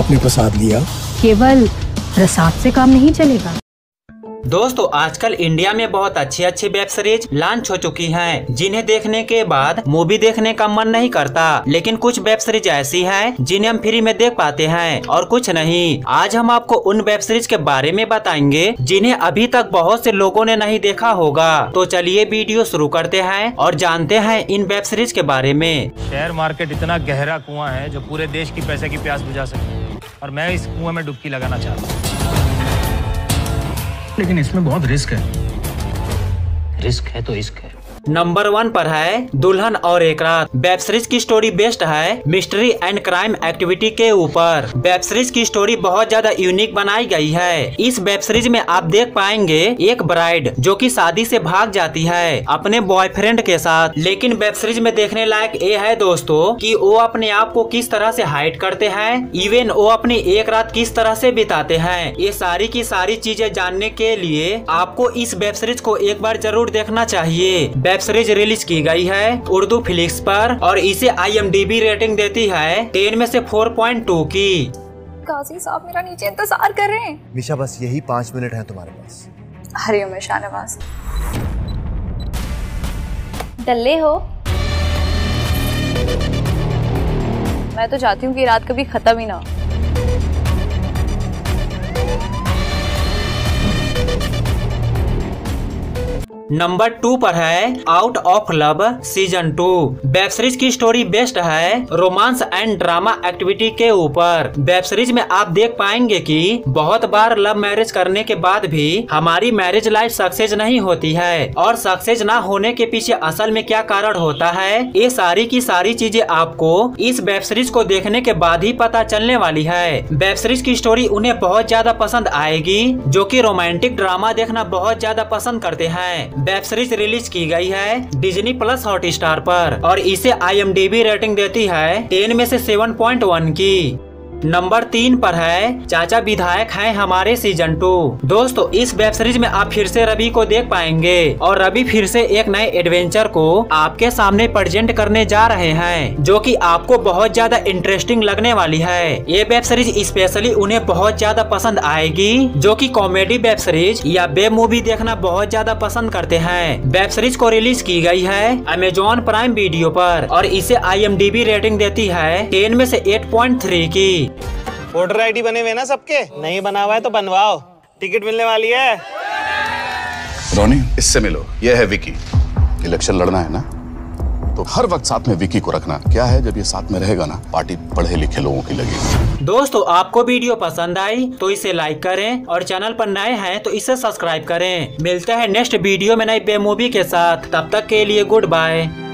आपने प्रसाद लिया। केवल प्रसाद से काम नहीं चलेगा। दोस्तों आजकल इंडिया में बहुत अच्छी अच्छी वेब सीरीज लॉन्च हो चुकी हैं, जिन्हें देखने के बाद मूवी देखने का मन नहीं करता। लेकिन कुछ वेब सीरीज ऐसी हैं जिन्हें हम फ्री में देख पाते हैं और कुछ नहीं। आज हम आपको उन वेब सीरीज के बारे में बताएंगे जिन्हें अभी तक बहुत से लोगों ने नहीं देखा होगा। तो चलिए वीडियो शुरू करते हैं और जानते हैं इन वेब सीरीज के बारे में। शेयर मार्केट इतना गहरा कुआं है जो पूरे देश की पैसे की प्यास बुझा सकती है और मैं इस कुएं में डुबकी लगाना चाहता हूँ, लेकिन इसमें बहुत रिस्क है। रिस्क है तो रिस्क है। नंबर 1 पर है दुल्हन और एक रात। वेब सीरीज की स्टोरी बेस्ड है मिस्ट्री एंड क्राइम एक्टिविटी के ऊपर। वेब सीरीज की स्टोरी बहुत ज्यादा यूनिक बनाई गई है। इस वेब सीरीज में आप देख पाएंगे एक ब्राइड जो कि शादी से भाग जाती है अपने बॉयफ्रेंड के साथ। लेकिन वेब सीरीज में देखने लायक ये है दोस्तों कि वो अपने आप को किस तरह से हाइड करते हैं, इवन वो अपनी एक रात किस तरह से बिताते हैं। ये सारी की सारी चीजें जानने के लिए आपको इस वेब सीरीज को एक बार जरूर देखना चाहिए। वेब सीरीज रिलीज की गई है उर्दू फ्लिक्स पर और इसे IMDb रेटिंग देती है 10 में से 4.2 की। काजी साहब मेरा नीचे इंतजार कर रहे हैं। मिशा बस यही 5 मिनट है तुम्हारे पास। अरे मिशा नवाज डल्ले हो। मैं तो चाहती हूँ कि रात कभी खत्म ही ना। नंबर 2 पर है out of love season 2। Web series की स्टोरी बेस्ड है रोमांस एंड ड्रामा एक्टिविटी के ऊपर। वेब सीरीज में आप देख पाएंगे कि बहुत बार लव मैरिज करने के बाद भी हमारी मैरिज लाइफ सक्सेस नहीं होती है और सक्सेस ना होने के पीछे असल में क्या कारण होता है, ये सारी की सारी चीजें आपको इस वेब सीरीज को देखने के बाद ही पता चलने वाली है। वेब सीरीज की स्टोरी उन्हें बहुत ज्यादा पसंद आएगी जो कि रोमांटिक ड्रामा देखना बहुत ज्यादा पसंद करते हैं। वेब सीरीज रिलीज की गई है Disney+ हॉटस्टार पर और इसे IMDb रेटिंग देती है 10 में से 7.1 की। नंबर 3 पर है चाचा विधायक हैं हमारे सीजन 2। दोस्तों इस वेब सीरीज में आप फिर से रवि को देख पाएंगे और रवि फिर से एक नए एडवेंचर को आपके सामने प्रेजेंट करने जा रहे हैं जो कि आपको बहुत ज्यादा इंटरेस्टिंग लगने वाली है। ये वेब सीरीज स्पेशली उन्हें बहुत ज्यादा पसंद आएगी जो कि कॉमेडी वेब सीरीज या वेब मूवी देखना बहुत ज्यादा पसंद करते हैं। वेब सीरीज को रिलीज की गई है Amazon प्राइम वीडियो पर और इसे IMDb रेटिंग देती है 10 में से 8.3 की। वोटर ID बने हुए ना सबके? नहीं बना हुआ है तो बनवाओ, टिकट मिलने वाली है। रोनी इससे मिलो, ये है विकी। इलेक्शन लड़ना है ना तो हर वक्त साथ में विकी को रखना। क्या है जब ये साथ में रहेगा ना पार्टी पढ़े लिखे लोगों की लगेगी। दोस्तों आपको वीडियो पसंद आई तो इसे लाइक करें और चैनल पर नए हैं तो इसे सब्सक्राइब करें। मिलते हैं नेक्स्ट वीडियो में नई बे मूवी के साथ। तब तक के लिए गुड बाय।